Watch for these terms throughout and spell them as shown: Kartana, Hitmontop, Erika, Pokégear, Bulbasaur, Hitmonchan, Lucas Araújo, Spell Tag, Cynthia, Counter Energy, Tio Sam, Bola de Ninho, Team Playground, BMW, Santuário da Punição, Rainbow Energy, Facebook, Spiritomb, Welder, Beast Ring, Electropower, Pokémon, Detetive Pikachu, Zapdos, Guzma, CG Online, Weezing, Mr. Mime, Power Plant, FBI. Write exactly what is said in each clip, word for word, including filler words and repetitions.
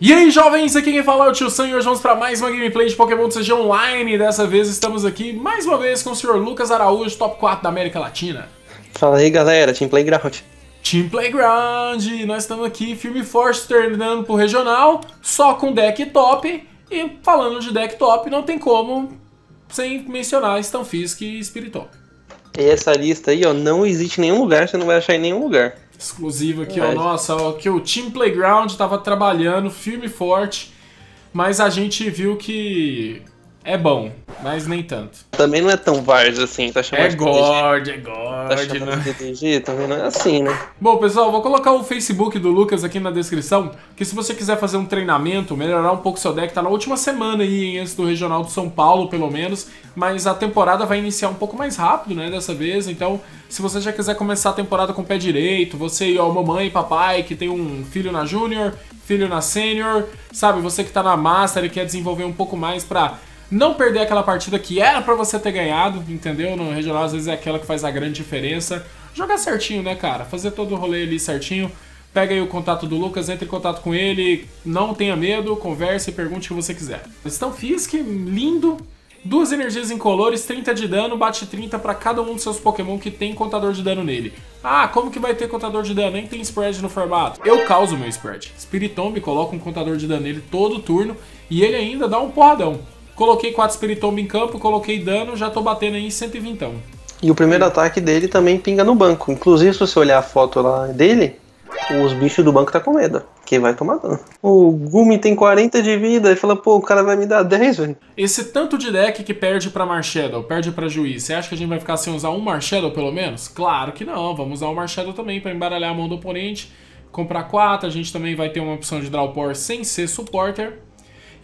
E aí jovens, aqui quem fala é o Tio Sam e hoje vamos para mais uma gameplay de Pokémon C G Online. Dessa vez estamos aqui mais uma vez com o senhor Lucas Araújo, top quatro da América Latina. Fala aí galera, Team Playground. Team Playground, nós estamos aqui firme e forte terminando pro regional, só com deck top. E falando de deck top, não tem como sem mencionar Stunfisk e Spiritomb. Essa lista aí, ó, não existe em nenhum lugar, você não vai achar em nenhum lugar. Exclusivo aqui, ó, nossa, ó, que o Team Playground tava trabalhando firme e forte, mas a gente viu que é bom, mas nem tanto. Também não é tão várzea assim, tá chamando de D G. É gordo, é gordo. Tá chamando de D G, também não é assim, né? Bom, pessoal, vou colocar o Facebook do Lucas aqui na descrição, que se você quiser fazer um treinamento, melhorar um pouco seu deck, tá na última semana aí, antes do Regional de São Paulo, pelo menos, mas a temporada vai iniciar um pouco mais rápido, né, dessa vez, então... Se você já quiser começar a temporada com o pé direito, você e ó, mamãe, papai, que tem um filho na Júnior, filho na Sênior, sabe, você que tá na Master e quer desenvolver um pouco mais pra não perder aquela partida que era pra você ter ganhado, entendeu? No Regional, às vezes, é aquela que faz a grande diferença. Jogar certinho, né, cara? Fazer todo o rolê ali certinho. Pega aí o contato do Lucas, entre em contato com ele, não tenha medo, converse e pergunte o que você quiser. Stunfisk, lindo. Duas energias incolores, trinta de dano, bate trinta para cada um dos seus Pokémon que tem contador de dano nele. Ah, como que vai ter contador de dano? Nem tem spread no formato. Eu causo meu spread. Spiritomb coloca um contador de dano nele todo turno e ele ainda dá um porradão. Coloquei quatro Spiritomb em campo, coloquei dano, já tô batendo aí em cento e vinte. E o primeiro ataque dele também pinga no banco. Inclusive, se você olhar a foto lá dele, os bichos do banco tá com medo, que vai tomar dano. O Gumi tem quarenta de vida e fala, pô, o cara vai me dar dez, velho. Esse tanto de deck que perde pra Marshadow, perde pra Juiz, você acha que a gente vai ficar sem usar um Marshadow pelo menos? Claro que não, vamos usar um Marshadow também pra embaralhar a mão do oponente, comprar quatro, a gente também vai ter uma opção de draw power sem ser supporter.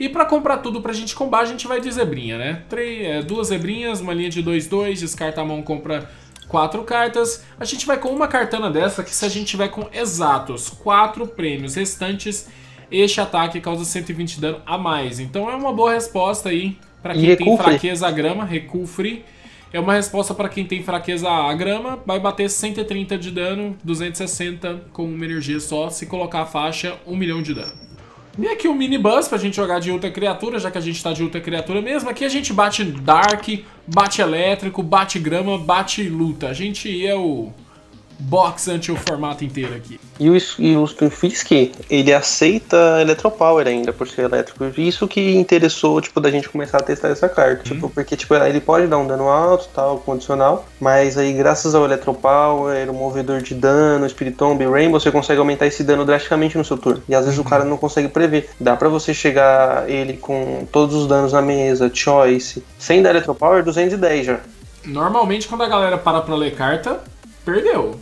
E pra comprar tudo pra gente combar, a gente vai de zebrinha, né? Três, é, duas zebrinhas, uma linha de dois dois, descarta a mão, compra... quatro cartas, a gente vai com uma Kartana dessa, que se a gente tiver com exatos quatro prêmios restantes, este ataque causa cento e vinte de dano a mais. Então é uma boa resposta aí para quem tem fraqueza à grama, recuo free. É uma resposta para quem tem fraqueza à grama, vai bater cento e trinta de dano, duzentos e sessenta com uma energia só, se colocar a faixa, um milhão de dano. E aqui um minibus pra gente jogar de outra criatura, já que a gente tá de outra criatura mesmo. Aqui a gente bate Dark, bate elétrico, bate grama, bate luta. A gente é o box ante o formato inteiro aqui. E o, e o Stunfisk, ele aceita Electropower ainda, por ser elétrico. Isso que interessou, tipo, da gente começar a testar essa carta. Hum. Tipo, porque, tipo, ele pode dar um dano alto, tal, condicional. Mas aí, graças ao Electropower, o Movedor de Dano, Spiritomb, Rainbow, você consegue aumentar esse dano drasticamente no seu turno. E às vezes hum. o cara não consegue prever. Dá pra você chegar ele com todos os danos na mesa, Choice. Sem dar Electropower, duzentos e dez já. Normalmente, quando a galera para pra ler carta, perdeu.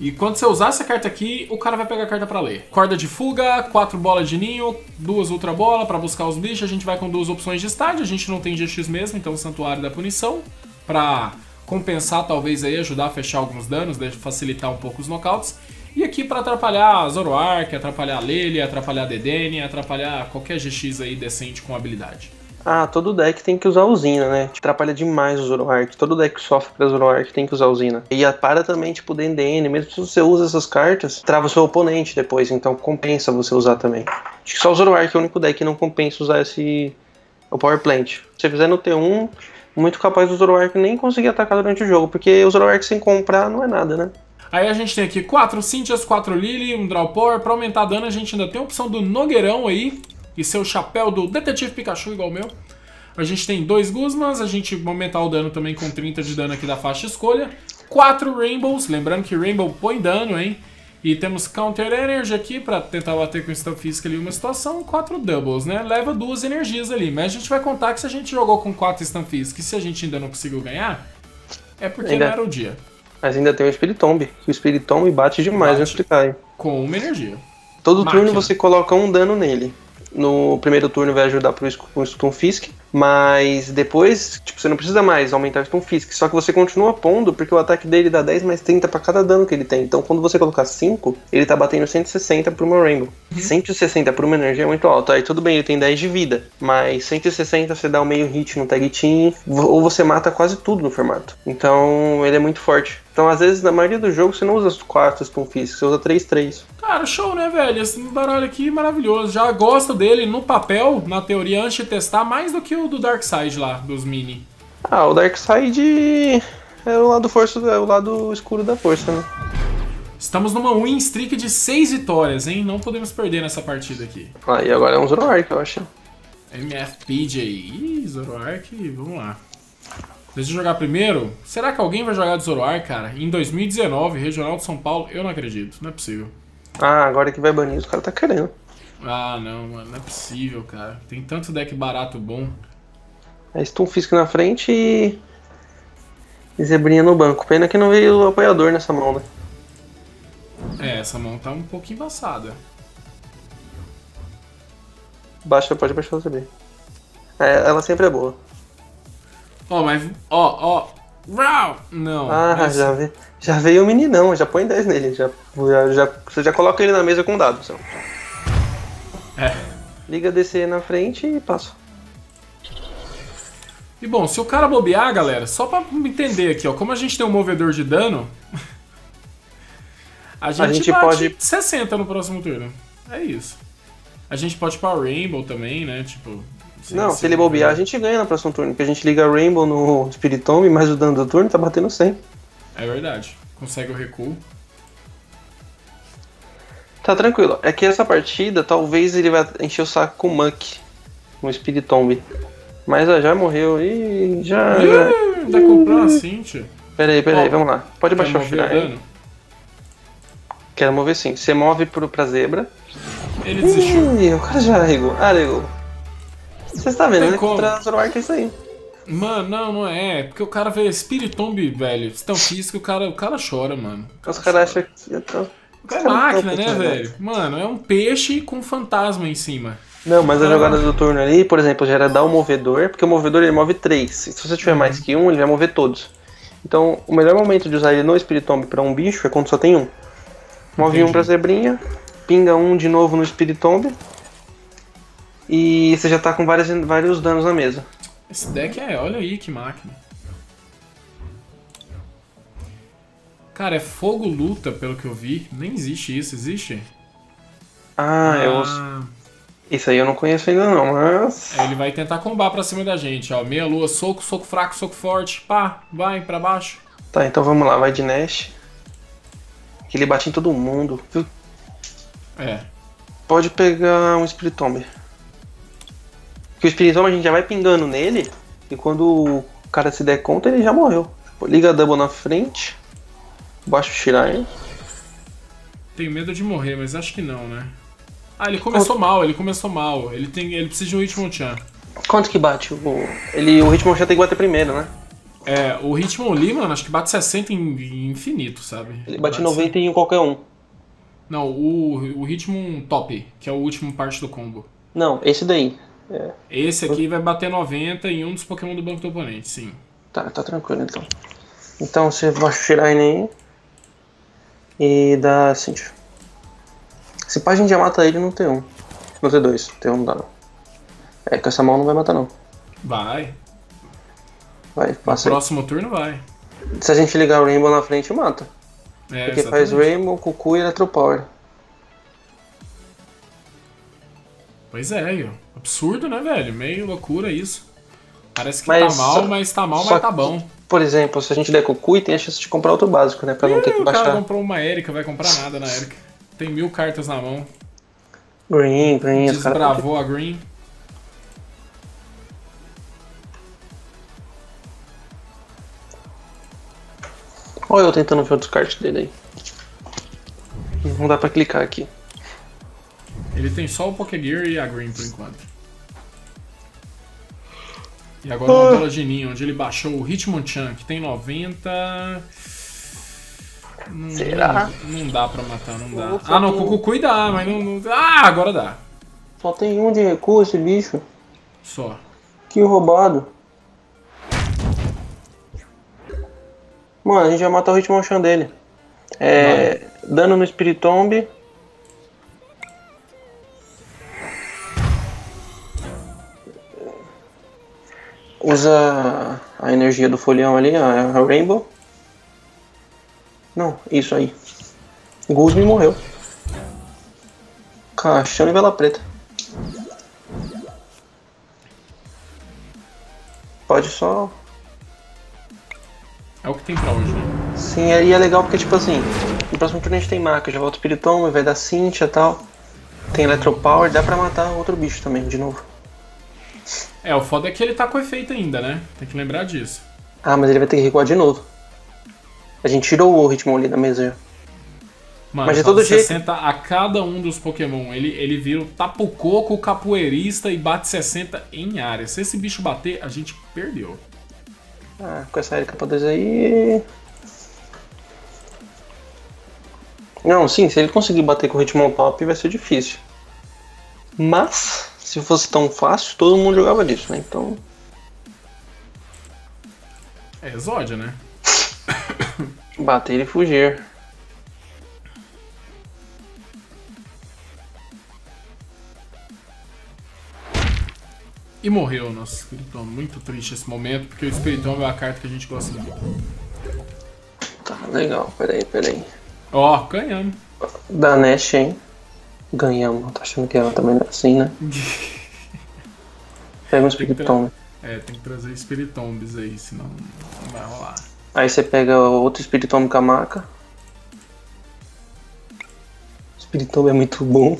E quando você usar essa carta aqui, o cara vai pegar a carta pra ler. Corda de fuga, quatro bolas de ninho, duas ultra bola pra buscar os bichos. A gente vai com duas opções de estádio, a gente não tem G X mesmo, então o Santuário da Punição. Pra compensar, talvez, aí, ajudar a fechar alguns danos, facilitar um pouco os knockouts. E aqui pra atrapalhar Zoroark, atrapalhar Lily, atrapalhar Dedenne, atrapalhar qualquer G X aí decente com habilidade. Ah, todo deck tem que usar usina, né? Atrapalha demais o Zoroark. Todo deck que sofre pra Zoroark tem que usar usina. E a para também, tipo, D N D N. Mesmo se você usa essas cartas, trava seu oponente depois. Então compensa você usar também. Acho que só o Zoroark é o único deck que não compensa usar esse... o Power Plant. Se você fizer no T um, muito capaz do Zoroark nem conseguir atacar durante o jogo. Porque o Zoroark sem comprar não é nada, né? Aí a gente tem aqui quatro Cynthias, quatro Lily, um Draw Power. Pra aumentar dano a gente ainda tem a opção do Nogueirão aí. E seu chapéu do Detetive Pikachu, igual o meu. A gente tem dois Guzmas, a gente aumentar o dano também com trinta de dano aqui da faixa escolha. Quatro Rainbows, lembrando que Rainbow põe dano, hein? E temos Counter Energy aqui pra tentar bater com o Stunfisk ali uma situação. Quatro Doubles, né? Leva duas energias ali. Mas a gente vai contar que se a gente jogou com quatro Stunfisk e se a gente ainda não conseguiu ganhar, é porque ainda não era o dia. Mas ainda tem o Spiritomb. O Spiritomb bate demais, bate. Vou explicar, hein? Com uma energia. Todo Máquina. Turno você coloca um dano nele. No primeiro turno vai ajudar pro Stunfisk, mas depois, tipo, você não precisa mais aumentar o Stunfisk, só que você continua pondo, porque o ataque dele dá dez mais trinta pra cada dano que ele tem. Então quando você colocar cinco, ele tá batendo cento e sessenta por uma Rainbow. Uhum. cento e sessenta por uma energia é muito alta. Aí tudo bem, ele tem dez de vida, mas cento e sessenta você dá um meio hit no tag team, ou você mata quase tudo no formato. Então ele é muito forte. Então às vezes na maioria do jogo você não usa quatro Stunfisk, você usa três três. Cara, show, né, velho? Esse baralho aqui maravilhoso. Já gosto dele no papel, na teoria, antes de testar, mais do que o do Darkseid lá, dos mini. Ah, o Darkseid é o lado força, é o lado escuro da força, né? Estamos numa win streak de seis vitórias, hein? Não podemos perder nessa partida aqui. Ah, e agora é um Zoroark, eu acho. M F P J. Ih, Zoroark, vamos lá. Deixa eu jogar primeiro. Será que alguém vai jogar de Zoroark, cara? Em dois mil e dezenove, Regional de São Paulo, eu não acredito. Não é possível. Ah, agora que vai banir, os caras tá querendo. Ah, não, mano. Não é possível, cara. Tem tanto deck barato bom. É Stunfisk na frente e... e Zebrinha no banco. Pena que não veio o apoiador nessa mão, né? É, essa mão tá um pouco embaçada. Baixa, pode baixar o Zebrinha. É, ela sempre é boa. Ó, oh, mas... Ó, oh, ó... Oh. Não. Ah, mas... já, veio, já veio o meninão. Já põe dez nele. Já, já, já, você já coloca ele na mesa com dado. Você. É. Liga D C na frente e passa. E bom, se o cara bobear, galera... Só pra entender aqui, ó. Como a gente tem um movedor de dano... a gente, a gente pode sessenta no próximo turno. É isso. A gente pode ir pra Rainbow também, né? Tipo... Sim, não, sim, se ele bobear, né? A gente ganha no próximo turno, porque a gente liga Rainbow no Spiritomb e mais o dano do turno tá batendo cem. É verdade, consegue o recuo. Tá tranquilo, é que essa partida talvez ele vai encher o saco com o Muk, no Spiritomb. Mas ó, já morreu e já... Ih, tá comprando a Cynthia. Peraí, peraí, vamos lá. Pode baixar o final. Quero mover sim, você move pro, pra zebra. Ele desistiu. Ih, o cara já ligou, ah, ligou. Vocês tá vendo, né? Contra Zoroark é isso aí. Mano, não, não é. Porque o cara vê Spiritomb, velho. Stunfisk, o cara, o cara chora, mano. O cara Os caras acham que... Eu tô... O cara é máquina, né, velho? Mano, é um peixe com um fantasma em cima. Não, mas então... a jogada do turno ali, por exemplo, já era dar o movedor. Porque o movedor, ele move três. Se você tiver uhum. mais que um, ele vai mover todos. Então, o melhor momento de usar ele no Spiritomb pra um bicho é quando só tem um. Move Entendi. um pra zebrinha. Pinga um de novo no Spiritomb. E você já tá com várias, vários danos na mesa. Esse deck é, olha aí que máquina. Cara, é fogo luta, pelo que eu vi. Nem existe isso, existe? Ah, ah. eu... Isso aí eu não conheço ainda não, mas... É, ele vai tentar combar pra cima da gente, ó. Meia lua, soco, soco fraco, soco forte. Pá, vai pra baixo. Tá, então vamos lá, vai de Nash. Que ele bate em todo mundo. É. Pode pegar um Spiritomb. Porque o Spiritomb a gente já vai pingando nele, e quando o cara se der conta, ele já morreu. Liga a Double na frente, baixa o Shrine. Tenho medo de morrer, mas acho que não, né? Ah, ele começou Quanto... mal, ele começou mal. Ele, tem, ele precisa de um Hitmonchan. Quanto que bate? O, ele, o Hitmonchan tem que bater primeiro, né? É, o Hitmonlee, mano, acho que bate sessenta em infinito, sabe? Ele bate, bate noventa em qualquer um. Não, o, o Hitmontop, que é o último parte do combo. Não, esse daí. É. Esse aqui vai bater noventa em um dos Pokémon do banco do oponente, sim. Tá, tá tranquilo então. Então você baixa o Shrine aí e dá Cynthia. Se pá, a gente já mata ele no T um. No T dois, T um não dá não. É, com essa mão não vai matar não. Vai. Vai, passa. No próximo turno vai. Se a gente ligar o Rainbow na frente, mata. É, porque exatamente. Faz Rainbow, Cucu e Electropower. Pois é, eu. Absurdo, né, velho? Meio loucura isso. Parece que mas tá mal, só, mas tá mal, mas tá bom. Que, por exemplo, se a gente der Cucu e tem a chance de comprar outro básico, né? Pra e não ter que baixar. O cara comprou uma Erika, vai comprar nada na Erika. Tem mil cartas na mão. Green, Green. Desbravou a Green. Olha eu tentando ver o descarte dele aí. Não dá pra clicar aqui. Ele tem só o Pokégear e a Green por enquanto. E agora uma tela de ninho, onde ele baixou o Hitmonchan, que tem noventa... Não, será? Não, não dá pra matar, não dá. Ah não, Cucucu dá, mas não, não... Ah, agora dá. Só tem um de recuo esse bicho. Só. Que roubado. Mano, a gente vai matar o Hitmonchan dele. É... Não. Dano no Spiritomb... Usa a energia do folião ali, a Rainbow. Não, isso aí. Guzma morreu. Caixão e vela preta. Pode só... É o que tem pra hoje, né? Sim, aí é legal porque, tipo assim, no próximo turno a gente tem marca, já volta o Spiritomb, vai dar Cynthia e tal. Tem Electropower, dá pra matar outro bicho também, de novo. É, o foda é que ele tá com efeito ainda, né? Tem que lembrar disso. Ah, mas ele vai ter que recuar de novo. A gente tirou o Hitmon ali da mesa já. Mano, mas de todo jeito... sessenta a cada um dos Pokémon. Ele, ele vira o tapucoco, o capoeirista e bate sessenta em área. Se esse bicho bater, a gente perdeu. Ah, com essa Erika pra dois aí... Não, sim, se ele conseguir bater com o Hitmontop vai ser difícil. Mas, se fosse tão fácil, todo mundo jogava disso, né? Então... É exódia, né? Bater e fugir. E morreu o nosso Spiritomb. Muito triste esse momento, porque o Spiritomb é uma carta que a gente gosta muito. Tá, legal. Peraí, peraí. Ó, oh, ganhamos. Da Nash, hein? Ganhamos. Tá achando que ela também é assim, né? Pega um Spiritomb. É, tem que trazer Spiritombs aí, senão não vai rolar. Aí você pega outro Spiritomb com a maca. Spiritomb é muito bom.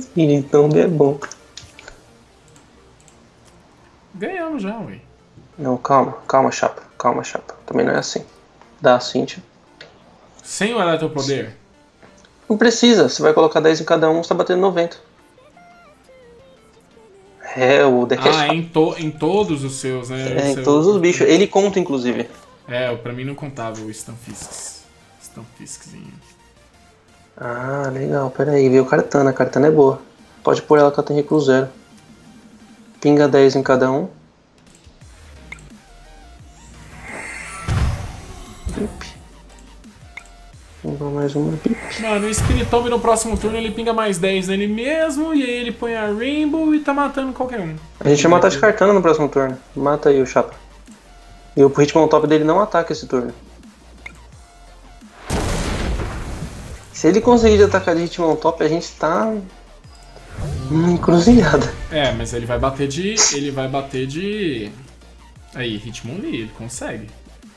Spiritomb é bom. Ganhamos já, ué. Não, calma, calma, chapa. Calma, chapa. Também não é assim. Dá a Cynthia. Sem o Eletropoder? Não precisa. Você vai colocar dez em cada um, você tá batendo noventa. É, o deck é chato. Ah, em, to em todos os seus, né? É, seu... em todos os bichos. Ele conta, inclusive. É, pra mim não contava o Stunfisk. Stunfiskzinho. Ah, legal. Pera aí, veio Kartana. Kartana é boa. Pode pôr ela que ela tem recurso zero. Pinga dez em cada um. Pip. Pinga mais uma. Pip. Mano, o Spiritomb no próximo turno ele pinga mais dez nele mesmo, e aí ele põe a Rainbow e tá matando qualquer um. A gente vai matar de Kartana no próximo turno. Mata aí o chapa. E o Hitmontop dele não ataca esse turno. Se ele conseguir atacar de Hitmontop, a gente tá... encruzilhada. É, mas ele vai bater de... ele vai bater de... Aí, Hitmonlee, ele consegue.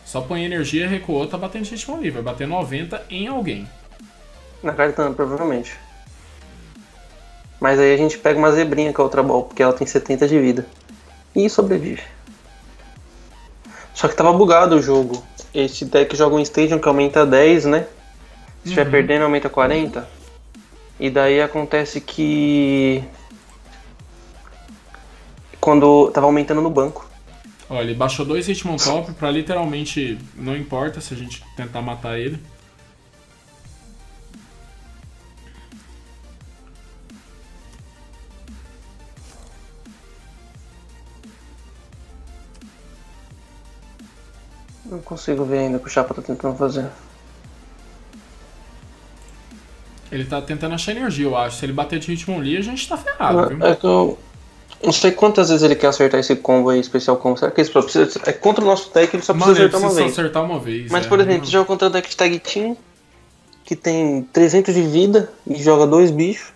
Só põe energia, recuou, tá batendo de Hitmonlee. Vai bater noventa em alguém. Na Kartana, provavelmente. Mas aí a gente pega uma zebrinha com a outra ball, porque ela tem setenta de vida. E sobrevive. Só que tava bugado o jogo. Esse deck joga um Stadium que aumenta dez, né? Se estiver uhum. perdendo, aumenta quarenta. E daí acontece que... Quando tava aumentando no banco. Olha, ele baixou dois Hitmontop pra literalmente... Não importa se a gente tentar matar ele. Não consigo ver ainda o que o Chapa tá tentando fazer. Ele tá tentando achar energia, eu acho. Se ele bater de Hitmonlee, a gente tá ferrado, viu? É que eu não sei quantas vezes ele quer acertar esse combo aí, especial combo. Será que ele só precisa... É contra o nosso deck, ele só precisa, Mano, acertar, ele precisa uma só acertar uma vez. Mas, é, por exemplo, é... joga contra o deck de Tag Team, que tem trezentos de vida e joga dois bichos.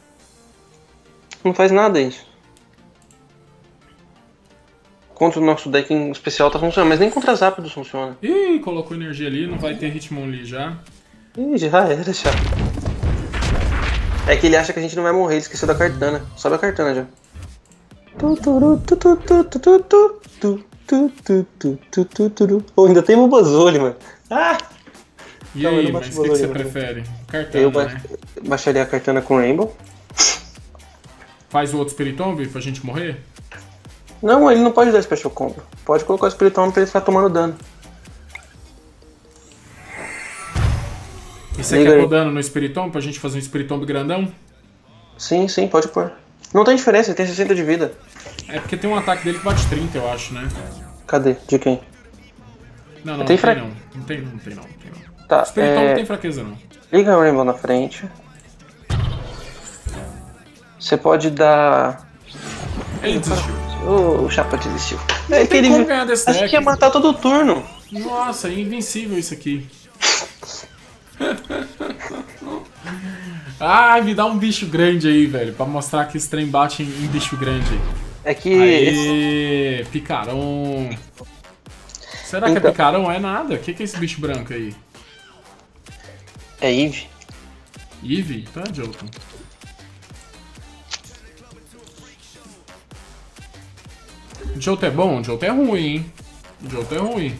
Não faz nada isso. Contra o nosso deck em especial tá funcionando, mas nem contra Zapdos funciona. Ih, colocou energia ali, não vai ter Hitmonlee já. Ih, já era, já. É que ele acha que a gente não vai morrer, ele esqueceu da Kartana. Sobe a Kartana já. Ou oh, ainda tem o Bulbasaur, mano. Ah! E não, aí, mas o que, que você prefere? Kartana, eu ba né? baixaria a Kartana com Rainbow. Faz o outro Spiritomb pra gente morrer? Não, ele não pode dar Special Combo. Pode colocar o Spiritomb pra ele ficar tomando dano. E você Liga quer pôr dano no Spiritomb pra gente fazer um Spiritomb grandão? Sim, sim, pode pôr. Não tem diferença, ele tem sessenta de vida. É porque tem um ataque dele que bate trinta, eu acho, né? Cadê? De quem? Não, não, não tem, fra... não. Não, tem, não, tem, não, não tem não. Tá, o Spiritomb é... não tem fraqueza não. Liga o Rainbow na frente. Você pode dar... Ele desistiu. Oh, o Chapa desistiu. Não é, tem ele... como ganhar desse deck. Acho que ia matar todo o turno. Nossa, é invencível isso aqui. Ah, me dá um bicho grande aí, velho. Pra mostrar que esse trem bate em, em bicho grande. É que... Aê, picarão. Será então... que é picarão? É nada. O que, que é esse bicho branco aí? É Eve. Eve? Tá, Jotun. Jotun é bom? Jotun é ruim, hein? Jotun é ruim.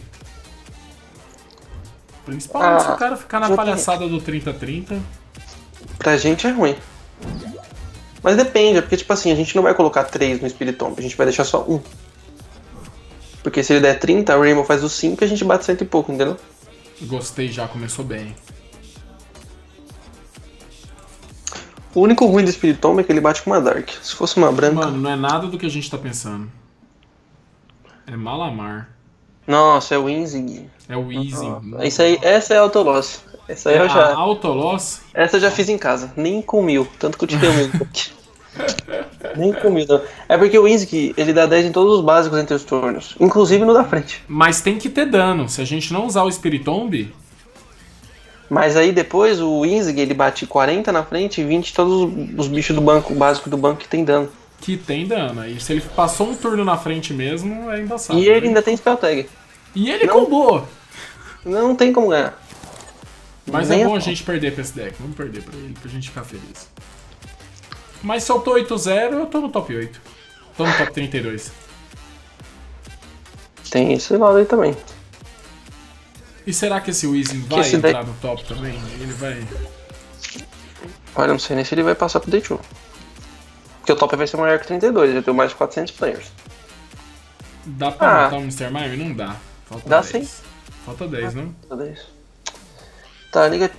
Principalmente ah, se o cara ficar na palhaçada do trinta trinta. Pra gente é ruim. Mas depende, porque tipo assim, a gente não vai colocar três no Spiritomb, a gente vai deixar só um. Porque se ele der trinta, o Rainbow faz o cinco e a gente bate cento e pouco, entendeu? Gostei, já começou bem. O único ruim do Spiritomb é que ele bate com uma Dark. Se fosse uma branca... Mano, não é nada do que a gente tá pensando. É Malamar. Nossa, é o Weezing. É o Weezing. Isso aí, essa é a Autoloss. Essa aí é eu já... A Autoloss? Essa eu já fiz em casa. Nem com mil. Tanto que eu tirei o mil. Nem com mil, não. É porque o Weezing, ele dá dez em todos os básicos entre os turnos. Inclusive no da frente. Mas tem que ter dano. Se a gente não usar o Spiritomb... Mas aí depois o Weezing, ele bate quarenta na frente e vinte todos os bichos do banco, básico do banco que tem dano. Que tem dano, e se ele passou um turno na frente mesmo, é embaçado. E ele né? ainda tem Spell Tag. E ele não, combou! Não tem como ganhar. Mas Nem é bom a, a gente perder pra esse deck, vamos perder pra ele, pra gente ficar feliz. Mas se eu tô oito zero, eu tô no top oito. Tô no top trinta e dois. Tem esse lado aí também. E será que esse Weezing vai esse entrar de... no top também? Ele vai... Olha, não sei nem se ele vai passar pro Day dois. Porque o top vai ser maior que trinta e dois, eu tenho mais de quatrocentos players. Dá pra ah, matar o mister Mime? Não dá. Falta dá dez. Sim. Falta dez, ah, não? Falta dez. Tá, liga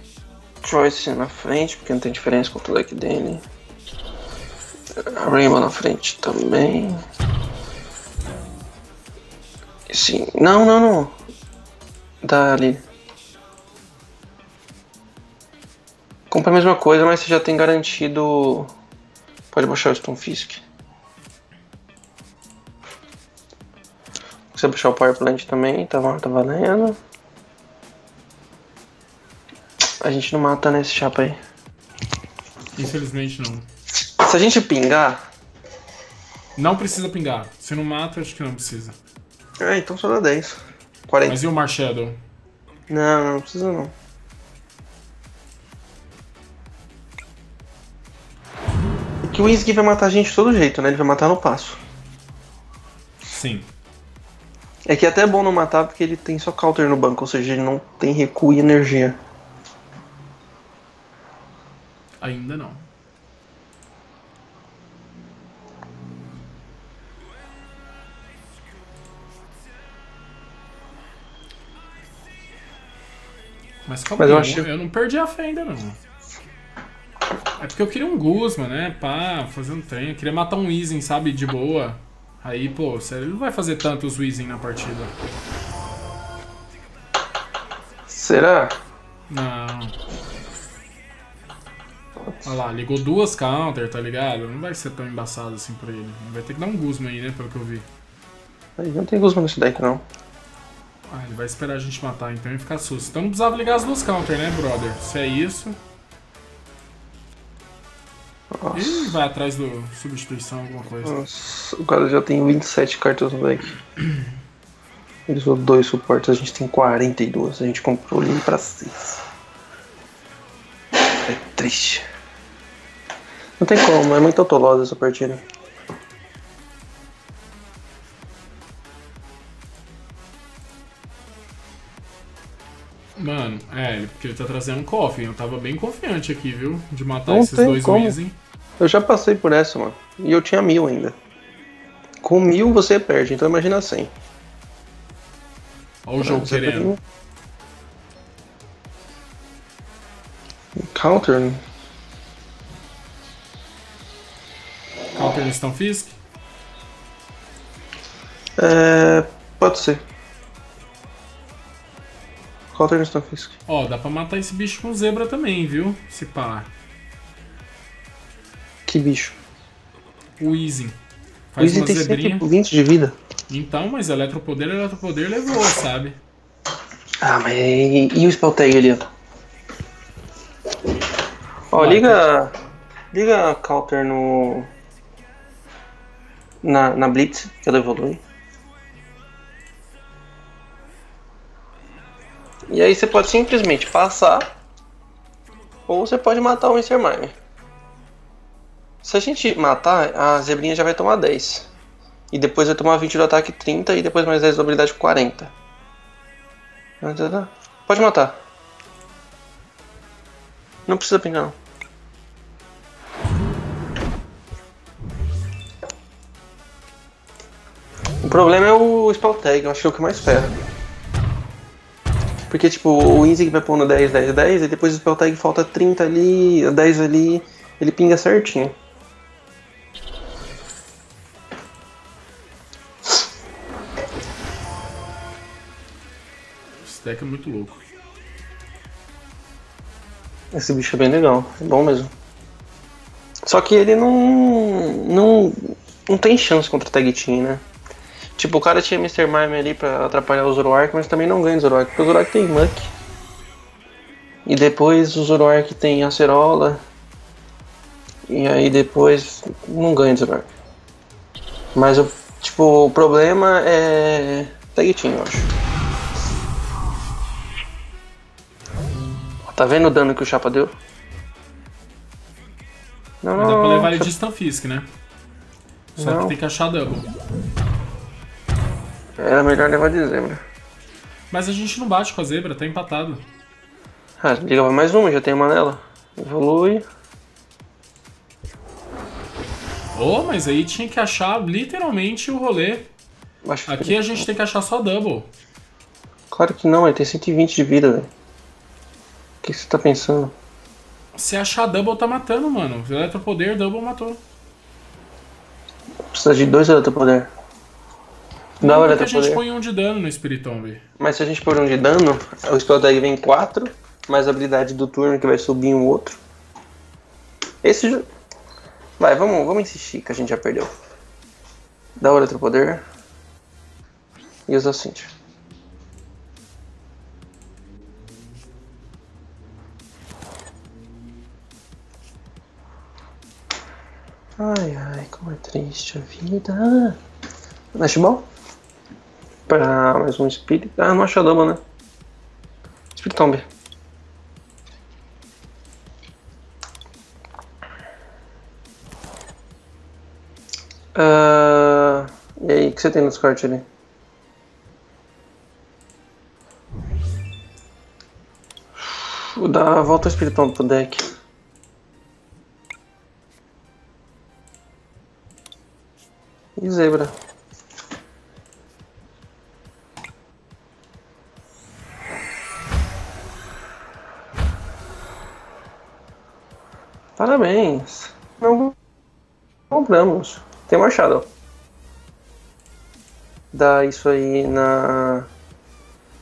Choice na frente, porque não tem diferença contra o deck dele. Rainbow na frente também. Sim. Não, não, não. Dá ali. Compra a mesma coisa, mas você já tem garantido... Pode baixar o Stunfisk. Você baixar o Power Plant também, tá, tá valendo. A gente não mata nesse chapa aí. Infelizmente não. Se a gente pingar... Não precisa pingar. Se não mata, acho que não precisa. É, então só dá dez. quarenta. Mas e o Marshadow? Não, não, não precisa não. Que o Weezing vai matar a gente de todo jeito, né? Ele vai matar no passo. Sim. É que é até bom não matar porque ele tem só counter no banco, ou seja, ele não tem recuo e energia. Ainda não. Mas calma, Mas eu, achei... eu não perdi a fé ainda não. É porque eu queria um Guzma, né? Pá, fazer um trem. Eu queria matar um Weezing, sabe? De boa. Aí, pô, sério, ele não vai fazer tantos Weezing na partida. Será? Não. Olha lá, ligou duas counter, tá ligado? Não vai ser tão embaçado assim pra ele. Vai ter que dar um Guzma aí, né? Pelo que eu vi. Aí, não tem Guzma nesse deck, não. Ah, ele vai esperar a gente matar então e ficar susto. Então não precisava ligar as duas counter, né, brother? Se é isso... Nossa. Ih, vai atrás do substituição, alguma coisa. Nossa, o cara já tem vinte e sete cartas no deck. Eles usam dois suportes, a gente tem quarenta e duas. A gente comprou ele pra seis. É triste. Não tem como, é muito autolosa essa partida. Mano, é, porque ele tá trazendo um coffee. Eu tava bem confiante aqui, viu? De matar não esses dois Weezing. Eu já passei por essa, mano. E eu tinha mil ainda. Com mil você perde, então imagina cem. Olha o jogo querendo. Counter, né? Counter no Stunfisk? É... Pode ser. Counter no Stunfisk. Ó, dá pra matar esse bicho com zebra também, viu? Se pá. Que bicho? O Weezing. Faz Weezing uma tem zebrinha. vinte de vida. Então, mas Eletropoder, Eletropoder levou, sabe? Ah, mas... E o Spell Tag ali, ó? Ó, oh, liga. Liga a counter no. Na, na Blitz, que ela evolui. E aí você pode simplesmente passar. Ou você pode matar o mister Mime. Se a gente matar, a zebrinha já vai tomar dez. E depois vai tomar vinte do ataque, trinta. E depois mais dez da habilidade, quarenta. Pode matar. Não precisa pingar, não. O problema é o Spell Tag, eu acho que é o que mais ferra. Porque, tipo, o Weezing vai pondo dez, dez, dez, e depois o Spell Tag falta trinta ali, dez ali, ele pinga certinho. Esse deck é muito louco. Esse bicho é bem legal, é bom mesmo. Só que ele não... não, não tem chance contra o Tag Team, né? Tipo, o cara tinha mister Mime ali pra atrapalhar o Zoroark, mas também não ganha o Zoroark, porque o Zoroark tem Muk. E depois o Zoroark tem Acerola. E aí depois não ganha o Zoroark. Mas, o, tipo, o problema é... Tag Team, eu acho. Tá vendo o dano que o Chapa deu? Não, não, dá pra levar ele de Stunfisk, né? Só não. Que tem que achar Double. Era melhor levar de zebra. Mas a gente não bate com a zebra, tá empatado. Ah, ligava mais uma, já tem uma nela. Evolui. Oh, mas aí tinha que achar literalmente o rolê. Acho aqui que... a gente tem que achar só Double. Claro que não, ele tem cento e vinte de vida, velho. O que você tá pensando? Se achar Double tá matando, mano. Eletropoder, Double matou. Precisa de dois Eletropoder. Não, não, porque a gente põe um de dano no Spiritomb. Mas se a gente pôr um de dano, o Spell Tag vem quatro, mais a habilidade do turno que vai subir um outro. Esse... Vai, vamos, vamos insistir que a gente já perdeu. Dá o outro poder. E usa a Cynthia. Ai, ai, como é triste a vida. Nash Ball? Pra mais um Spirit. Ah, não achou a Double, né? Spiritomb. Uh, e aí, o que você tem no Discord ali? Dá, volta o Spiritomb pro deck. E zebra. Parabéns. Não compramos. Tem Marshadow. Dá isso aí na...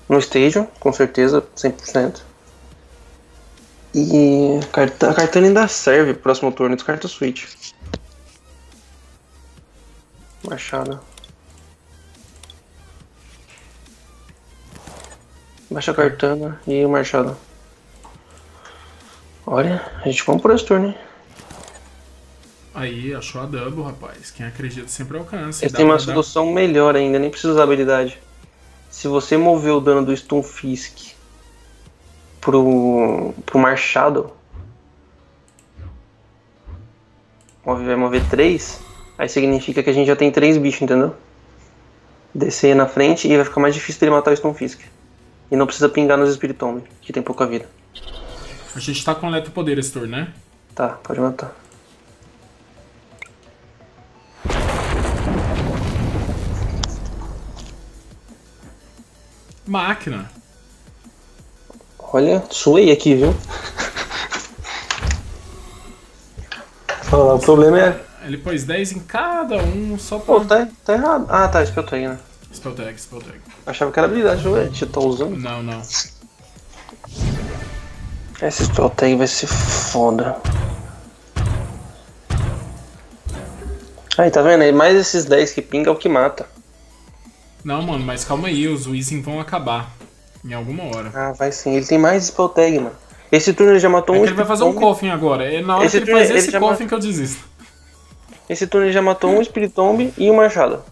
no Stadium, com certeza, cem por cento. E a Kartana ainda serve pro próximo turno, descarta o Switch. Marshadow. Baixa a Kartana e o Marshadow. Olha, a gente comprou esse turno, hein? Aí, achou a Double, rapaz. Quem acredita sempre alcança. Esse tem uma solução dar... melhor ainda, nem precisa usar habilidade. Se você mover o dano do Stunfisk pro, pro Marshadow, vai mover três, aí significa que a gente já tem três bichos, entendeu? Descer na frente e vai ficar mais difícil dele matar o Stunfisk. E não precisa pingar nos Spiritomb, que tem pouca vida. A gente tá com eletropoder esse turno, né? Tá, pode matar. Máquina. Olha, suei aqui, viu? O problema é... Ele pôs dez em cada um, só pra... Pô, tá, tá errado. Ah, tá, Spell Tag, né? Spell Tag, Spell Tag. Achava que era habilidade, ué, você tá usando? Não, não. Esse Spell Tag vai ser foda. Aí, tá vendo? Mais esses dez que pinga é o que mata. Não, mano, mas calma aí, os Weezing vão acabar em alguma hora. Ah, vai sim. Ele tem mais Spell Tag, mano. Esse turno ele já matou é um... Ele vai fazer um Coffin agora. É na hora esse que ele turno, fazer ele esse Coffin que eu desisto. Esse turno ele já matou hum. um Spiritomb e um Marshadow.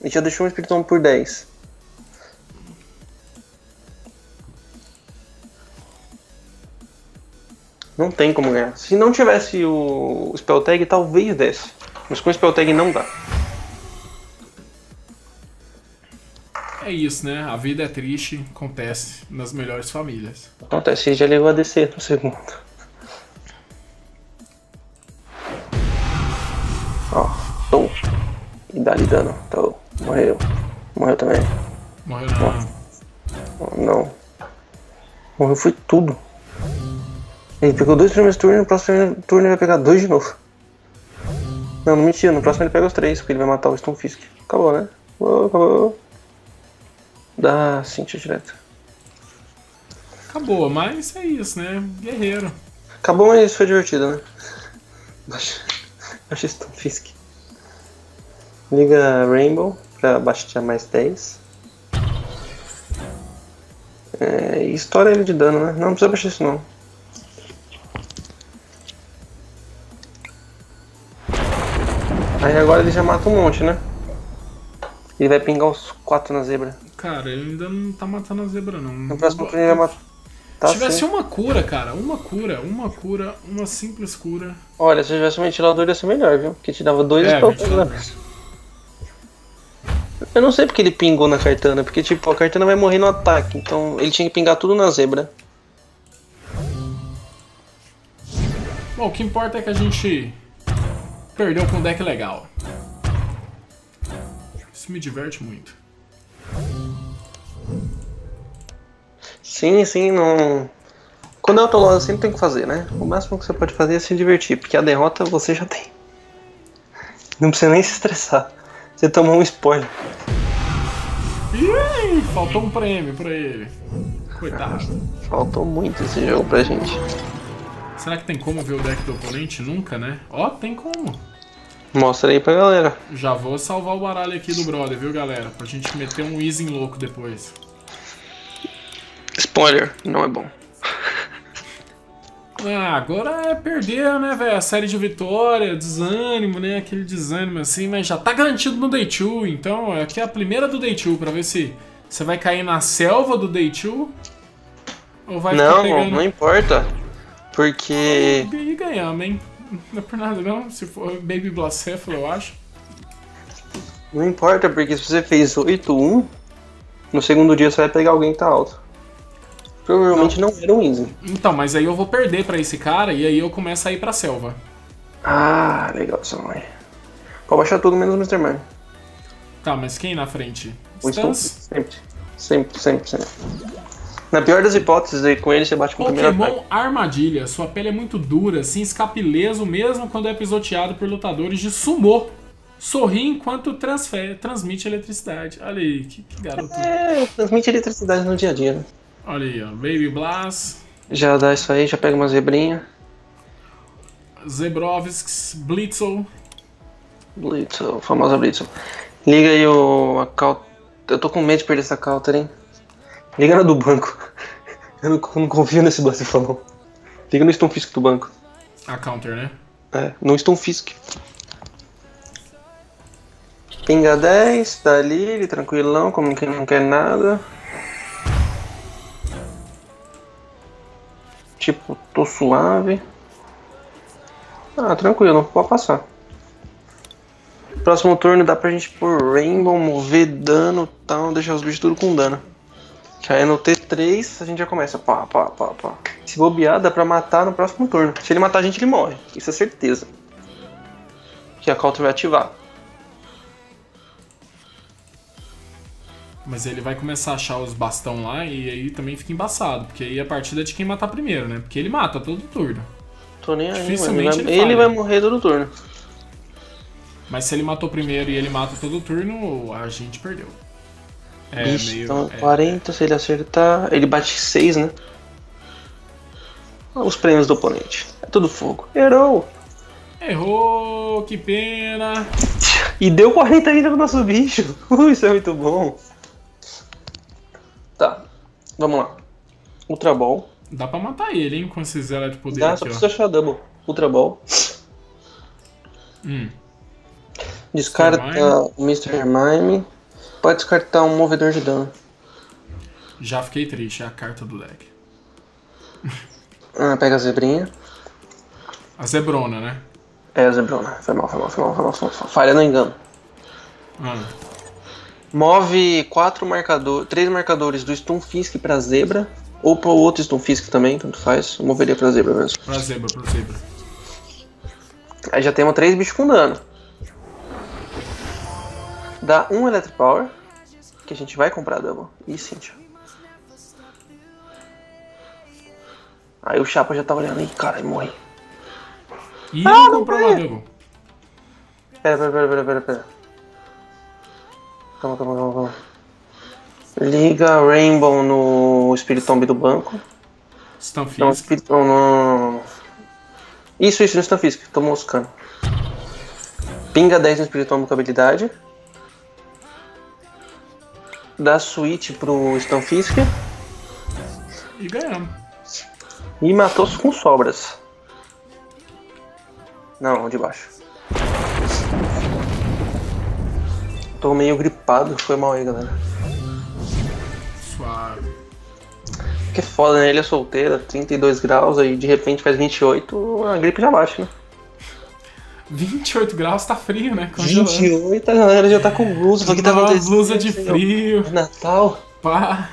Ele já deixou um Spiritomb por dez. Não tem como ganhar. Se não tivesse o, o Spell Tag, talvez desse. Mas com o Spell Tag não dá. É isso, né? A vida é triste, acontece nas melhores famílias. Acontece, ele já levou a descer no segundo. Ó, tô. E dá-lhe dano. Tô. Morreu. Morreu também. Morreu não. Não. Morreu foi tudo. Ele pegou dois primeiros turnos e no próximo turno ele vai pegar dois de novo. Não, não mentira, no próximo ele pega os três, porque ele vai matar o Stunfisk. Acabou, né? Acabou, acabou. Dá Cynthia direto. Acabou, mas é isso, né? Guerreiro. Acabou, mas isso foi divertido, né? Baixa, baixa Stunfisk. Liga Rainbow pra baixar mais dez. É, e estoura ele de dano, né? Não, não precisa baixar isso não. Aí agora ele já mata um monte, né? Ele vai pingar os quatro na zebra. Cara, ele ainda não tá matando a zebra, não. No próximo turno ele vai matar. Se tivesse assim. uma cura, cara, uma cura, uma cura, uma simples cura. Olha, se eu tivesse um ventilador ia ser melhor, viu? Porque te dava dois é, spells. Eu não sei porque ele pingou na Kartana, porque tipo, a Kartana vai morrer no ataque, então ele tinha que pingar tudo na zebra. Bom, o que importa é que a gente perdeu com um deck legal. Isso me diverte muito. Sim, sim, não... Quando é autolosa sempre tem que fazer, né? O máximo que você pode fazer é se divertir, porque a derrota você já tem. Não precisa nem se estressar. Você tomou um spoiler. Ih, faltou um prêmio pra ele. Coitado. Ah, faltou muito esse jogo pra gente. Será que tem como ver o deck do oponente? Nunca, né? Ó, tem como. Mostra aí pra galera. Já vou salvar o baralho aqui do brother, viu, galera? Pra gente meter um Weezing louco depois. Spoiler, não é bom. Ah, agora é perder, né, velho? A série de vitória, desânimo, né? Aquele desânimo assim, mas já tá garantido no Day dois. Então, aqui é a primeira do Day dois, pra ver se você vai cair na selva do Day dois. Ou vai não, pegando... não importa. Porque... E ganhamos, hein? Não é por nada não, se for Baby Blacephala, eu acho. Não importa, porque se você fez oito um, no segundo dia você vai pegar alguém que tá alto. Provavelmente não, não era um easy. Então, mas aí eu vou perder pra esse cara e aí eu começo a ir pra selva. Ah, legal essa mãe. Pode baixar tudo menos o mister Mime. Tá, mas quem na frente? Stans? Sempre, sempre, sempre, sempre. Na pior das hipóteses, com ele você bate com o primeiro ataque. Pokémon Armadilha. Sua pele é muito dura, se escapa ileso mesmo quando é pisoteado por lutadores de sumô. Sorri enquanto transfer, transmite eletricidade. Olha aí, que, que garoto. É, transmite eletricidade no dia a dia, né? Olha aí, ó. Baby Blast. Já dá isso aí, já pega uma zebrinha. Zebrovsks, Blitzle. Blitzle, famosa Blitzle. Liga aí o... A cal... Eu tô com medo de perder essa counter, hein? Liga na do banco. Eu não, não confio nesse Blacephalon. Liga no Stunfisk do banco. A counter, né? É, no Stunfisk. Pinga dez, dá Lily, tranquilão, como que não quer nada. Tipo, tô suave. Ah, tranquilo, pode passar. Próximo turno dá pra gente pôr Rainbow, mover dano e tal, deixar os bichos tudo com dano. Que aí no T três a gente já começa, pá, pá, pá, pá. Se bobear, dá pra matar no próximo turno. Se ele matar a gente, ele morre. Isso é certeza. Que a counter vai ativar. Mas ele vai começar a achar os bastão lá e aí também fica embaçado. Porque aí a partida é de quem matar primeiro, né? Porque ele mata todo turno. Tô nem aí, dificilmente ele, vai, ele, ele vai morrer todo turno. Mas se ele matou primeiro e ele mata todo turno, a gente perdeu. É, bicho, meio, então, é, quarenta, se ele acertar, ele bate seis, né? Os prêmios do oponente. É tudo fogo. Errou! Errou, que pena! E deu quarenta ainda pro nosso bicho! Uh, isso é muito bom! Tá, vamos lá. Ultra Ball. Dá pra matar ele, hein, com esses Eletro Poder aqui, ó. Dá, só precisa achar Double. Ultra Ball. Hum. Descarta o mister Mime. Pode descartar um Movedor de Dano. Já fiquei triste, é a carta do deck. Ah, pega a zebrinha. A zebrona, né? É, a zebrona. Foi mal, foi mal, foi mal, foi mal. Foi mal. Falha no engano. Ah. Move quatro marcador, três marcadores do Stunfisk pra zebra. Ou pro outro Stunfisk também, tanto faz. Eu moveria pra zebra mesmo. Pra zebra, pra zebra. Aí já temos três bichos com dano. Dá um Electropower, que a gente vai comprar Double. E Cynthia. Aí o Chapa já tá olhando aí, cara, e morre. Ih, ah, não comprou a Double. Pera, pera, pera, pera, pera, pera. Calma, calma, calma, calma. Liga Rainbow no Spiritomb do banco. Stunfisk. Não, Spirit... não, não, não, não. Isso, isso, no Stunfisk. Tô moscando. Pinga dez no Spiritomb com habilidade. Dá Switch pro Stunfisk. E ganhamos. E matou com sobras. Não, de baixo. Tô meio gripado, foi mal aí, galera. Suave. Que foda, né? Ele é solteira, trinta e dois graus, aí de repente faz vinte e oito, a gripe já baixa, né? vinte e oito graus tá frio, né? Congelando. vinte e oito, a galera já tá com blusa. Porque tava uma blusa de frio. Natal. Pá.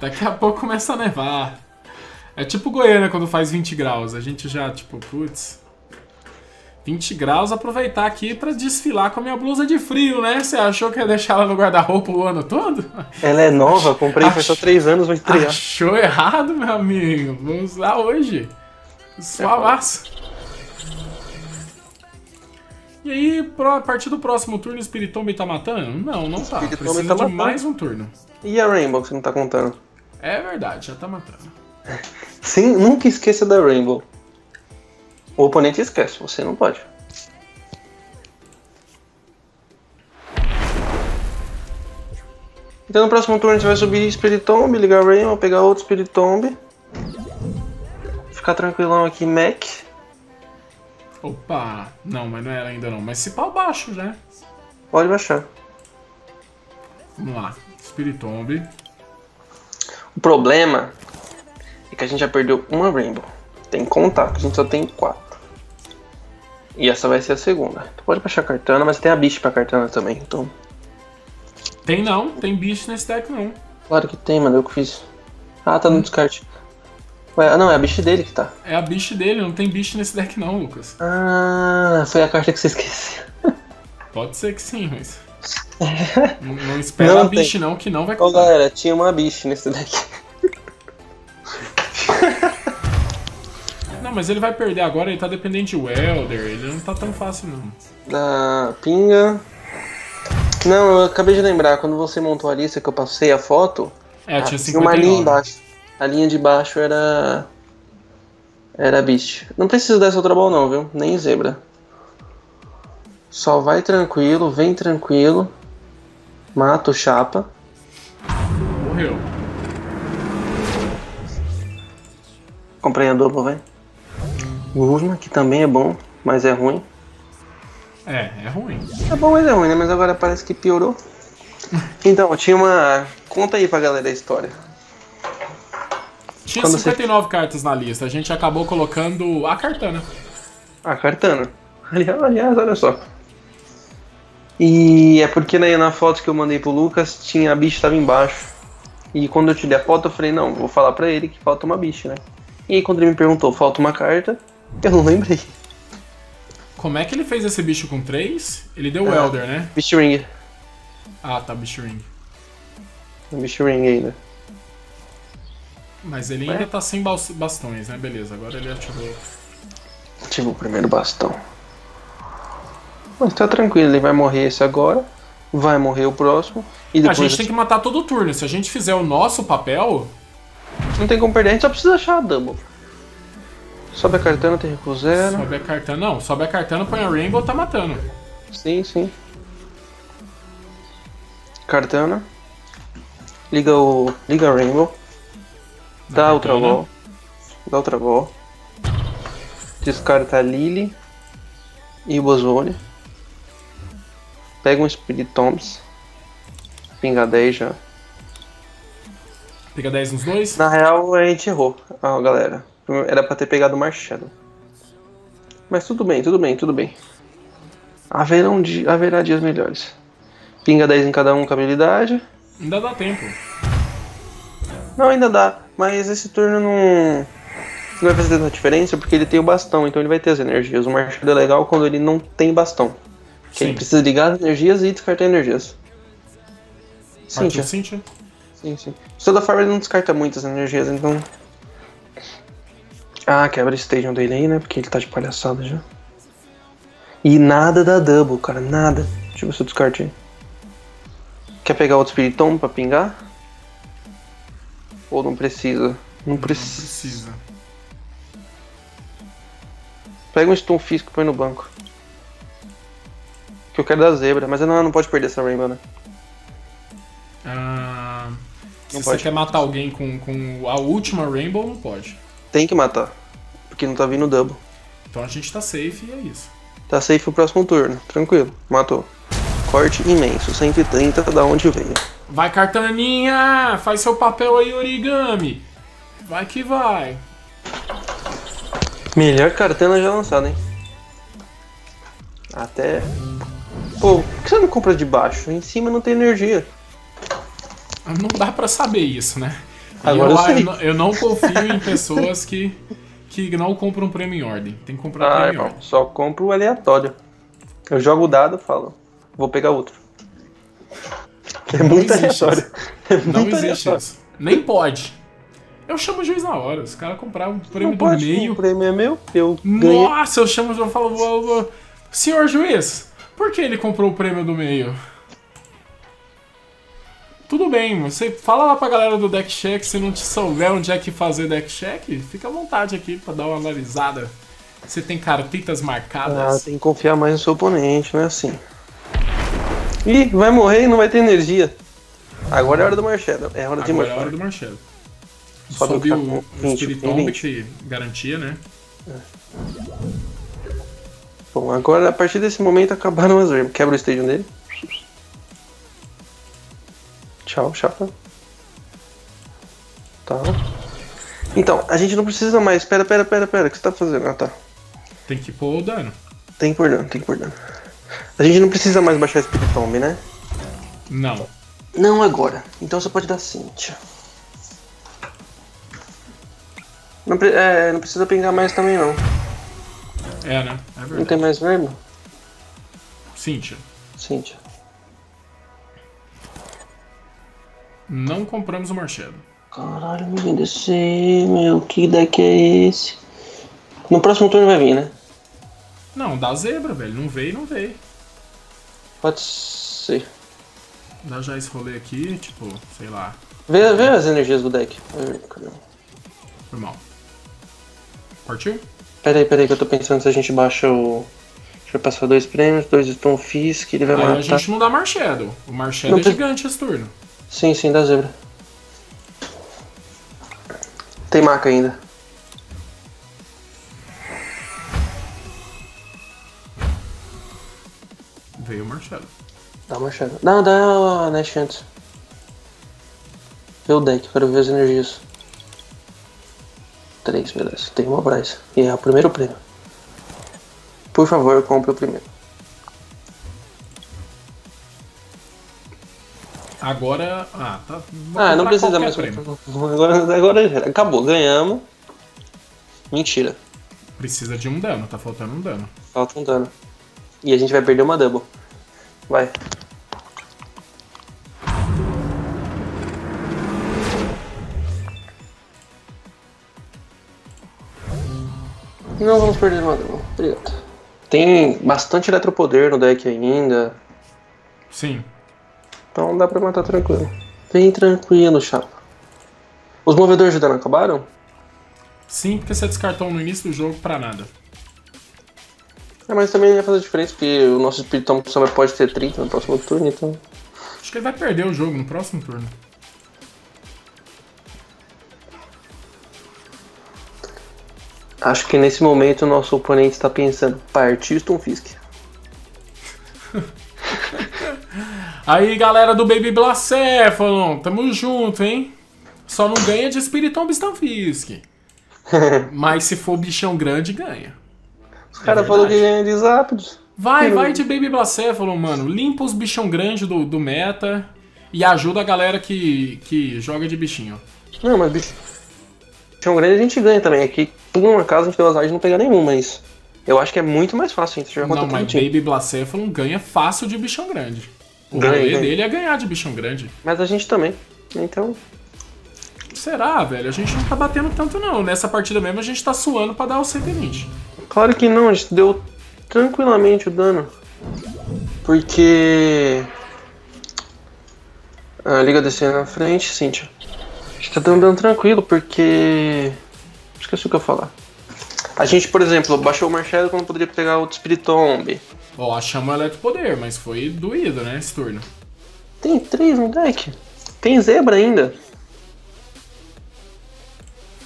Daqui a pouco começa a nevar. É tipo Goiânia quando faz vinte graus. A gente já, tipo, putz. vinte graus, aproveitar aqui pra desfilar com a minha blusa de frio, né? Você achou que ia deixar ela no guarda-roupa o ano todo? Ela é nova, comprei, Ach... foi só três anos, vou estrear. Achou errado, meu amigo. Vamos usar hoje. Só massa. E aí, a partir do próximo turno, o Spiritomb tá matando? Não, não tá. Precisa tá de mais um turno. E a Rainbow que você não tá contando? É verdade, já tá matando. Sim, nunca esqueça da Rainbow. O oponente esquece, você não pode. Então no próximo turno a gente vai subir Spiritomb, ligar Rainbow, pegar outro Spiritomb. Ficar tranquilão aqui, Mac. Opa, não, mas não era ainda não. Mas se pau baixo, né? Pode baixar. Vamos lá, Spiritomb. O problema é que a gente já perdeu uma Rainbow. Tem que contar, porque a gente só tem quatro. E essa vai ser a segunda. Tu pode baixar a Kartana, mas tem a Beast pra Kartana também, então... Tem não, tem Beast nesse deck não. Claro que tem, mano, eu que fiz. Ah, tá no descarte. Ué, não, é a bicha dele que tá. É a bicha dele, não tem bicho nesse deck não, Lucas. Ah, foi a carta que você esqueceu. Pode ser que sim, mas... não, não espera a bicha não, que não vai contar. Ô galera, tinha uma bicha nesse deck. Não, mas ele vai perder agora, ele tá dependente de Welder, ele não tá tão fácil não. Ah, pinga... Não, eu acabei de lembrar, quando você montou a lista que eu passei a foto... É, tinha cinquenta e nove. Tinha uma linha embaixo. A linha de baixo era... Era Beast. Não precisa dessa outra bola não, viu? Nem zebra. Só vai tranquilo, vem tranquilo. Mata o Chapa. Morreu. Comprei a Double, velho. Guzma, que também é bom, mas é ruim. É, é ruim. É bom, mas é ruim, né? Mas agora parece que piorou. Então, tinha uma... Conta aí pra galera a história. Tinha quando cinquenta e nove você... cartas na lista, a gente acabou colocando a Kartana. A Kartana. Aliás, aliás, olha só. E é porque na, na foto que eu mandei pro Lucas, tinha a bicha estava embaixo. E quando eu tirei a foto, eu falei, não, vou falar pra ele que falta uma bicha, né? E aí quando ele me perguntou, falta uma carta, eu não lembrei. Como é que ele fez esse bicho com três? Ele deu ah, Welder, né? Beast Ring. Ah, tá, Beast Ring. Beast Ring ainda. Mas ele ainda é. Tá sem bastões, né? Beleza, agora ele ativou. Ativou o primeiro bastão. Mas tá tranquilo, ele vai morrer esse agora. Vai morrer o próximo. E depois a gente tem que matar todo turno. Se a gente fizer o nosso papel... Não tem como perder, a gente só precisa achar a Double. Sobe a Kartana, tem recuo zero. Sobe a Kartana, não. Sobe a Kartana, põe a Rainbow, tá matando. Sim, sim. Kartana. Liga o... Liga a Rainbow. Dá Ultra Ball. Dá Ultra Ball. Descarta a Lily e o Bozone. Pega um Spiritomb. Pinga dez já. Pega dez nos dois? Na real a gente errou, ah, galera. Era pra ter pegado o Marshadow. Mas tudo bem, tudo bem, tudo bem. Haverão di haverá dias melhores. Pinga dez em cada um com habilidade. Ainda dá tempo. Não, ainda dá. Mas esse turno não... não vai fazer tanta diferença porque ele tem o bastão, então ele vai ter as energias. O Marshadow é legal quando ele não tem bastão. Porque sim, ele precisa ligar as energias e descartar energias. Cynthia. Cynthia. Sim, sim. De toda forma ele não descarta muitas energias, então... Ah, quebra o Stadium dele aí, né? Porque ele tá de palhaçada já. E nada da Double, cara, nada. Deixa eu ver se eu descarte aí. Quer pegar outro Spiritomb pra pingar? Ou não precisa? Não, não precisa. precisa. Pega um Stunfisk e põe no banco. Que eu quero da zebra, mas ela não pode perder essa Rainbow, né? Ah, se não você pode. Quer matar alguém com, com a última Rainbow, não pode. Tem que matar, porque não tá vindo Double. Então a gente tá safe e é isso. Tá safe o próximo turno, tranquilo, matou. Corte imenso, cento e trinta da onde veio. Vai, Kartaninha, faz seu papel aí, origami. Vai que vai. Melhor Kartana já lançada, hein? Até... Pô, por que você não compra de baixo? Em cima não tem energia. Não dá pra saber isso, né? Agora eu, eu, sei. Eu, eu não confio em pessoas que, que não compram prêmio em ordem. Tem que comprar ah, prêmio em ordem. Só compro o aleatório. Eu jogo o dado e falo, vou pegar outro. É muito aleatório. É muito não existe aleatório. Isso. Nem pode. Eu chamo o juiz na hora. Os caras compraram um prêmio não do pode, meio. O prêmio é meu, eu ganhei. Nossa, eu chamo o juiz e falo, vou, vou. Senhor juiz, por que ele comprou o prêmio do meio? Tudo bem, você fala lá pra galera do deck check, se não te souber onde é que fazer deck check, fica à vontade aqui pra dar uma analisada. Você tem cartitas marcadas. Ah, tem que confiar mais no seu oponente, não é assim. Ih, vai morrer e não vai ter energia. Agora é hora do Marshadow. É hora de Agora é hora do Marshadow. Sobe o Spiritomb que garantia, né? É. Bom, agora a partir desse momento acabaram as armas. Quebra o Stadium dele. Tchau, chapa. Tá. Então, a gente não precisa mais. Pera, pera, pera, pera. O que você tá fazendo? Ah, tá. Tem que pôr o dano. Tem que pôr dano, tem que pôr dano. A gente não precisa mais baixar o Spiritomb, né? Não. Não agora. Então você pode dar Cynthia. Não, é, não precisa pingar mais também, não. É, né? É verdade. Não tem mais verbo? Cynthia. Cynthia. Não compramos o Marshadow. Caralho, me descer, meu. Que deck é esse? No próximo turno vai vir, né? Não, dá zebra, velho. Não veio, não veio. Pode ser. Dá já esse rolê aqui, tipo, sei lá. Vê, vê as energias do deck. Normal. Partiu? Peraí, peraí, que eu tô pensando se a gente baixa o... Deixa eu passar dois prêmios, dois Stunfisk, ele vai ah, matar. A gente não dá Marshadow. O Marshadow é precisa... gigante esse turno. Sim, sim, dá zebra. Tem maca ainda. Veio o Marshadow. Dá o Marshadow. Não, dá a Nash antes. Vê o deck, quero ver as energias. Três, beleza. Tem uma prize. E é o primeiro prêmio. Por favor, compre o primeiro. Agora... Ah, tá. Vou ah, não precisa mais. Prêmio. Agora, agora acabou. Ganhamos. Mentira. Precisa de um dano. Tá faltando um dano. Falta um dano. E a gente vai perder uma double. Vai. Não vamos perder uma double. Obrigado. Tem bastante eletropoder no deck ainda. Sim. Então dá pra matar tranquilo. Vem tranquilo, chapa. Os movedores de dano acabaram? Sim, porque você descartou um no início do jogo pra nada. É, mas também ia fazer diferença, porque o nosso Spiritomb só pode ter trinta no próximo turno, então... Acho que ele vai perder o jogo no próximo turno. Acho que nesse momento o nosso oponente está pensando, partiu Stunfisk. Aí, galera do Baby Blacéfalon, tamo junto, hein? Só não ganha de Spiritomb e Stunfisk. Mas se for bichão grande, ganha. Os caras falaram que ganha de Zapdos. Vai, vai de Baby Blacéfalon, mano. Limpa os bichão grande do, do meta e ajuda a galera que, que joga de bichinho. Não, mas bicho... bichão grande a gente ganha também. Aqui, por um acaso, a gente deu azar de não pegar nenhum, mas... eu acho que é muito mais fácil a gente jogar contra o Não, mas Baby Blacéfalon ganha fácil de bichão grande. O rolê dele é ganhar de bichão grande. Mas a gente também, então... será, velho? A gente não tá batendo tanto, não. Nessa partida mesmo, a gente tá suando pra dar o cento e vinte. Claro que não, a gente deu tranquilamente o dano. Porque... a liga descendo na frente, Cynthia. A gente tá dando dano tranquilo, porque... esqueci o que eu ia falar. A gente, por exemplo, baixou o Marshadow quando poderia pegar outro Spiritomb. Ó, oh, achamos o Eletropoder, mas foi doído, né, esse turno. Tem três no deck. Tem Zebra ainda.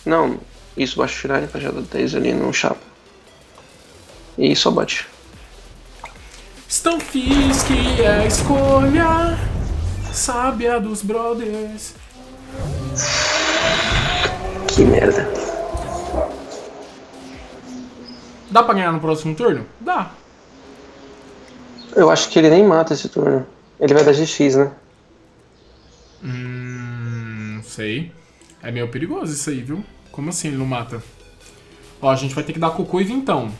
Não, isso baixa tirar, né, já dá dez ali no chapa. E só bate. Stunfisk é a escolha sábia dos brothers. Que merda. Dá pra ganhar no próximo turno? Dá. Eu acho que ele nem mata esse turno. Ele vai dar G X, né? Hum, não sei. É meio perigoso isso aí, viu? Como assim ele não mata? Ó, a gente vai ter que dar cucu e vintão.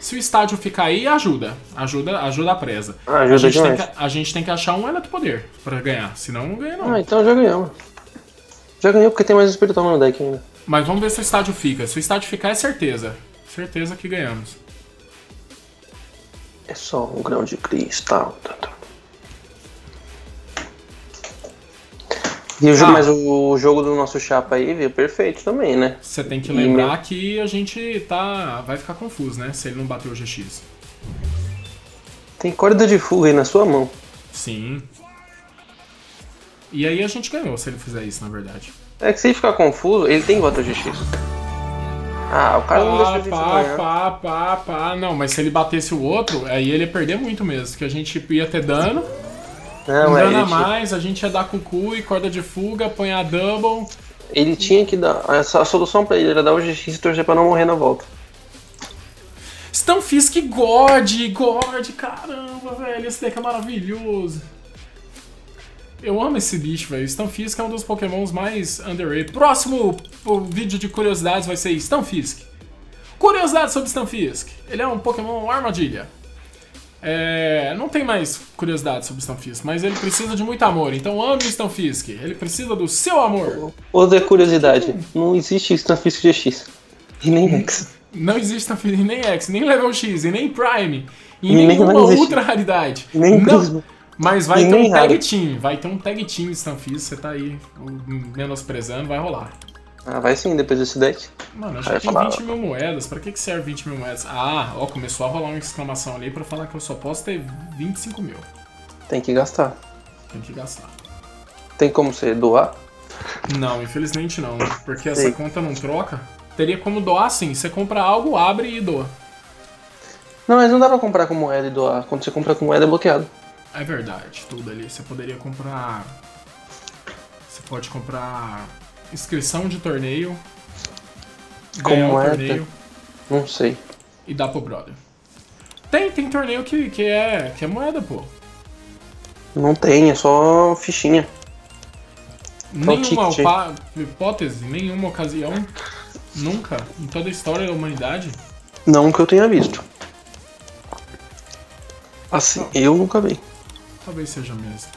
Se o estádio ficar aí, ajuda. Ajuda, ajuda a presa. Ah, ajuda a, gente tem que, a gente tem que achar um eletropoder pra ganhar. Senão não ganha, não. Ah, então já ganhamos. Já ganhou porque tem mais espiritual no deck ainda. Mas vamos ver se o estádio fica. Se o estádio ficar, é certeza. Certeza que ganhamos. É só um grão de cristal. E o jogo, ah, mas o jogo do nosso chapa aí veio perfeito também, né? Você tem que lembrar e... que a gente tá... vai ficar confuso, né? Se ele não bater o G X. Tem corda de fuga aí na sua mão. Sim. E aí a gente ganhou se ele fizer isso, na verdade. É que se ele ficar confuso, ele tem que bater o G X. Ah, o cara pá, não deixa a gente pá, ganhar. Pá, pá, pá. Não, mas se ele batesse o outro, aí ele ia perder muito mesmo. Que a gente ia ter dano. Não, não é, dana mais, tinha... a gente ia dar cucu e corda de fuga, apanhar double. Ele tinha que dar... A solução pra ele era dar o G X e torcer pra não morrer na volta. Stunfisk God, God, caramba, velho, esse deck é maravilhoso. Eu amo esse bicho, velho. Stunfisk é um dos pokémons mais underrated. Próximo o vídeo de curiosidades vai ser Stunfisk. Curiosidades sobre Stunfisk. Ele é um pokémon armadilha. É, não tem mais curiosidade sobre o Stunfisk, mas ele precisa de muito amor, então ame o Stunfisk, ele precisa do seu amor. Outra curiosidade, não existe Stunfisk G X, e nem X. Não existe Stunfisk, nem X, nem Level X, e nem Prime, e, e nenhuma outra raridade. Nem não, mas vai ter, um tag team, vai ter um tag team de Stunfisk, você tá aí menosprezando, vai rolar. Ah, vai sim, depois desse deck. Mano, acho que tem vinte mil moedas. Pra que que serve vinte mil moedas? Ah, ó, começou a rolar uma exclamação ali pra falar que eu só posso ter vinte e cinco mil. Tem que gastar. Tem que gastar. Tem como você doar? Não, infelizmente não. Porque essa conta não troca. Teria como doar sim. Você compra algo, abre e doa. Não, mas não dá pra comprar com moeda e doar. Quando você compra com moeda é bloqueado. É verdade, tudo ali. Você poderia comprar... Você pode comprar... inscrição de torneio. Ganhar um torneio. Não sei. E dá pro brother. Tem, tem torneio que, que, é, que é moeda, pô. Não tem, é só fichinha. Nenhuma hipótese, nenhuma ocasião. Nunca, em toda a história da humanidade. Não que eu tenha visto. Assim, não. Eu nunca vi. Talvez seja mesmo.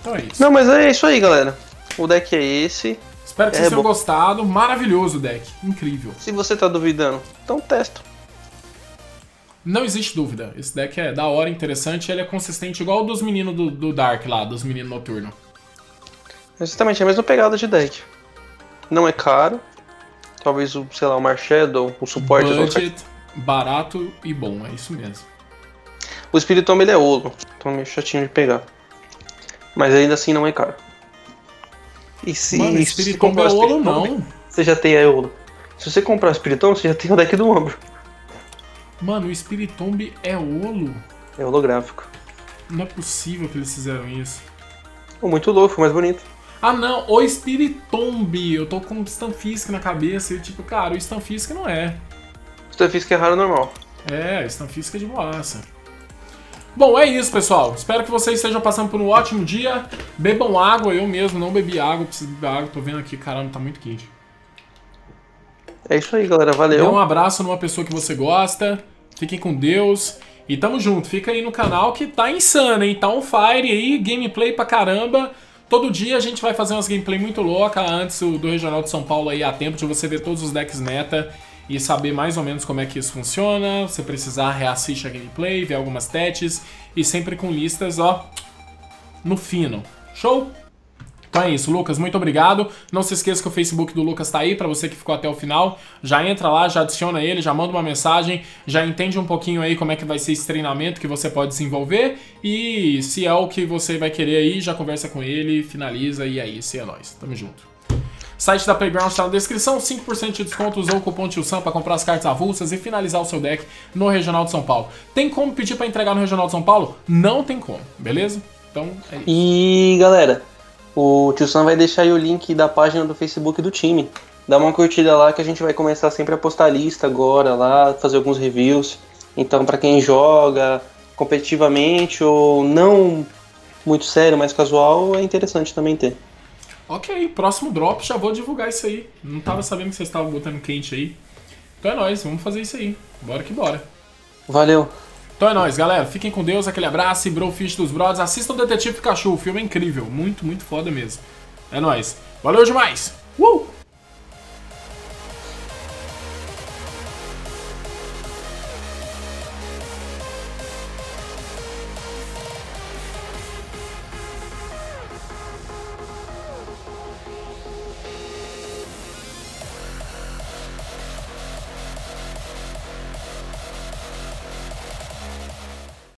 Então é isso. Não, mas é isso aí, galera. O deck é esse. Espero que é vocês tenham gostado. Maravilhoso o deck. Incrível. Se você tá duvidando, então testa. Não existe dúvida. Esse deck é da hora, interessante. Ele é consistente igual o dos meninos do, do Dark lá, dos meninos noturno. Exatamente. É a mesma pegada de deck. Não é caro. Talvez, o, sei lá, o Marshadow, o suporte... budget, é barato e bom. É isso mesmo. O Spiritomb, ele é ouro. Então é meio chatinho de pegar. Mas ainda assim não é caro. E se, mano, Spiritomb é ouro, não. Você já tem a ouro. Se você comprar Spiritomb, você já tem o deck do ombro. Mano, o Spiritomb é holo? É holográfico. Não é possível que eles fizeram isso. Oh, muito louco, mais bonito. Ah não, o Spiritomb. Eu tô com o Stunfisk na cabeça e tipo, cara, o Stunfisk não é. O Stunfisk é raro normal. É, o Stunfisk é de boaça. Bom, é isso, pessoal. Espero que vocês estejam passando por um ótimo dia. Bebam água, eu mesmo não bebi água, preciso beber água, tô vendo aqui, caramba, tá muito quente. É isso aí, galera, valeu. Dê um abraço numa pessoa que você gosta. Fiquem com Deus. E tamo junto, fica aí no canal que tá insano, hein? Tá on fire aí, gameplay pra caramba. Todo dia a gente vai fazer umas gameplay muito louca antes do Regional de São Paulo aí, a tempo de você ver todos os decks meta e saber mais ou menos como é que isso funciona. Se precisar, reassiste a gameplay, ver algumas testes e sempre com listas, ó, no fino. Show? Então é isso, Lucas, muito obrigado. Não se esqueça que o Facebook do Lucas tá aí, pra você que ficou até o final. Já entra lá, já adiciona ele, já manda uma mensagem, já entende um pouquinho aí como é que vai ser esse treinamento que você pode desenvolver. E se é o que você vai querer aí, já conversa com ele, finaliza e é isso, e é nóis. Tamo junto. Site da Playground está na descrição, cinco por cento de desconto, usou o cupom Tio Sam para comprar as cartas avulsas e finalizar o seu deck no Regional de São Paulo. Tem como pedir para entregar no Regional de São Paulo? Não tem como, beleza? Então é isso. E galera, o Tio Sam vai deixar aí o link da página do Facebook do time. Dá uma curtida lá que a gente vai começar sempre a postar lista agora lá, fazer alguns reviews. Então para quem joga competitivamente ou não muito sério, mas casual, é interessante também ter. Ok, próximo drop já vou divulgar isso aí. Não tava sabendo que vocês estavam botando quente aí. Então é nóis, vamos fazer isso aí. Bora que bora. Valeu. Então é nóis, galera. Fiquem com Deus, aquele abraço e brofish dos brothers. Assistam o Detetive Pikachu, o filme é incrível. Muito, muito foda mesmo. É nóis. Valeu demais. Uh!